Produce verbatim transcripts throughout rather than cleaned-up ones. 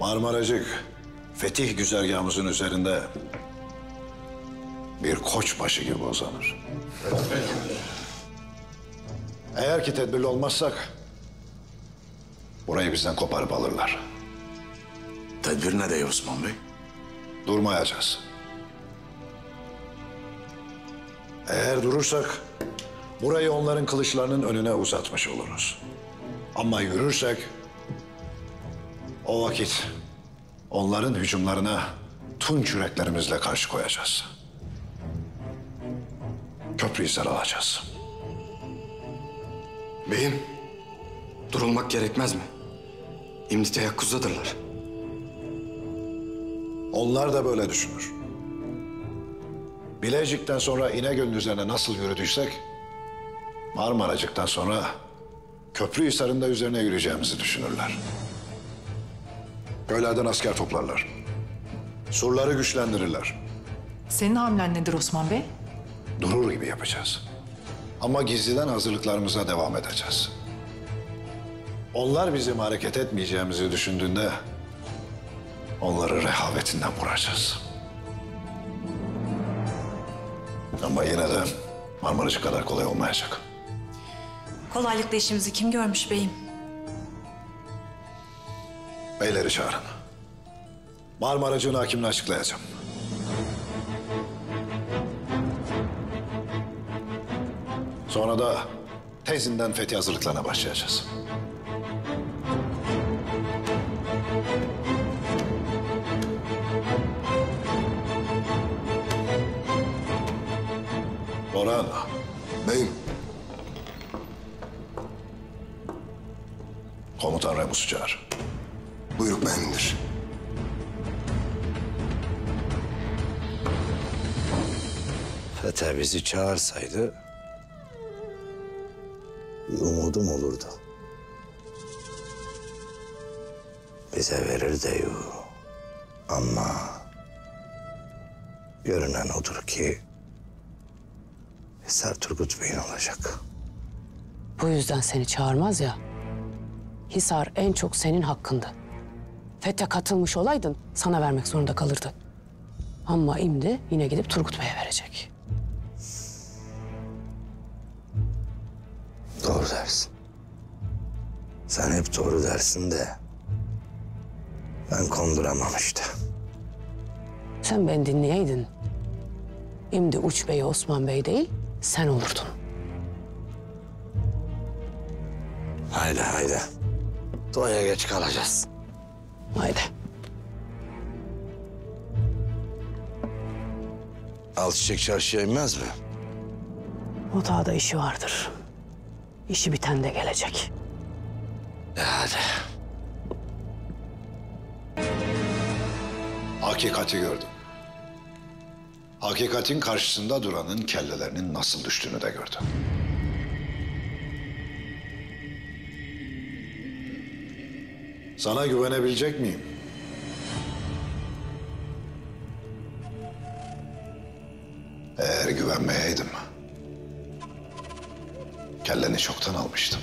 Marmaracık, fetih güzergahımızın üzerinde bir koçbaşı gibi uzanır. Eğer ki tedbirli olmazsak burayı bizden koparıp alırlar. Tedbir ne diyor Osman Bey? Durmayacağız. Eğer durursak burayı onların kılıçlarının önüne uzatmış oluruz. Ama yürürsek o vakit onların hücumlarına tunç yüreklerimizle karşı koyacağız. Köprühisar alacağız. Beyim, durulmak gerekmez mi? İmdi teyakkuzladırlar. Onlar da böyle düşünür. Bilecik'ten sonra İnegöl'ün üzerine nasıl yürüdüysek, Marmaracık'tan sonra Köprühisar'ın da üzerine yürüyeceğimizi düşünürler. Köylerden asker toplarlar. Surları güçlendirirler. Senin hamlen nedir Osman Bey? Durur gibi yapacağız. Ama gizliden hazırlıklarımıza devam edeceğiz. Onlar bizim hareket etmeyeceğimizi düşündüğünde onları rehavetinden vuracağız. Ama yine de Marmaracık kadar kolay olmayacak. Kolaylıkla işimizi kim görmüş beyim? Beyleri çağırın. Marmaracık'ın hakimini açıklayacağım. Sonra da tezinden fethi hazırlıklarına başlayacağız. Boran. Beyim. Komutan Remus'u çağır. Buyruk benimdir. Fete bizi çağırsaydı bir umudum olurdu. Bize verir de yu. Ama görünen odur ki Hisar Turgut Bey'in olacak. Bu yüzden seni çağırmaz ya. Hisar en çok senin hakkındı. Fethe katılmış olaydın sana vermek zorunda kalırdı. Ama şimdi yine gidip Turgut Bey'e verecek. Doğru dersin. Sen hep doğru dersin de ben konduramam işte. Sen beni dinleyeydin. Şimdi Uç Bey, Osman Bey değil, sen olurdun. Haydi haydi. Doya geç kalacağız. Haydi. Al Çiçek çarşıya inmez mi? Otağda işi vardır. İşi biten de gelecek. E hadi. Hakikati gördüm. Hakikatin karşısında duranın kellelerinin nasıl düştüğünü de gördüm. Sana güvenebilecek miyim? Eğer güvenmeyeydim, kelleni çoktan almıştım.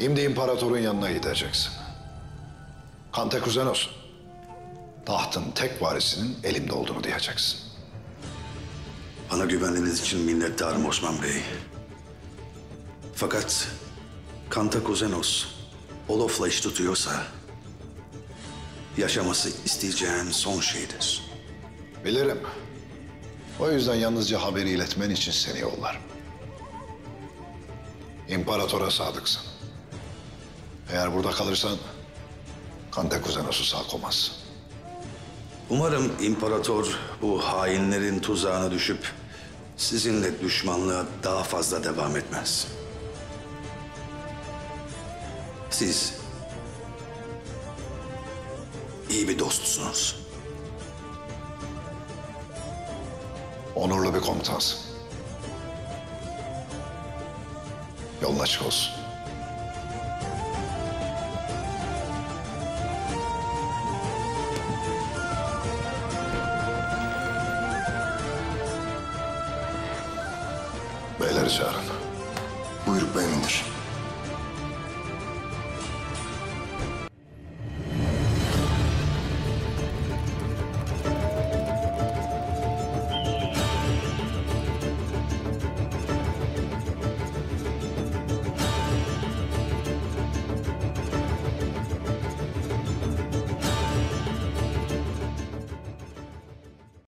Şimdi imparatorun yanına gideceksin. Kantakuzen olsun. Tahtın tek varisinin elimde olduğunu diyeceksin. Bana güvendiğiniz için minnettarım Osman Bey. Fakat Kantakuzenos Olof'la iş tutuyorsa yaşaması isteyeceğin son şeydir. Bilirim. O yüzden yalnızca haberi iletmen için seni yollarım. İmparatora sadıksın. Eğer burada kalırsan Kantakuzenos'u sağ koymaz. Umarım imparator bu hainlerin tuzağına düşüp sizinle düşmanlığa daha fazla devam etmez. Siz iyi bir dostsunuz. Onurlu bir komutansın. Yolun açık olsun. Beyleri çağırın. Buyruk benimdir.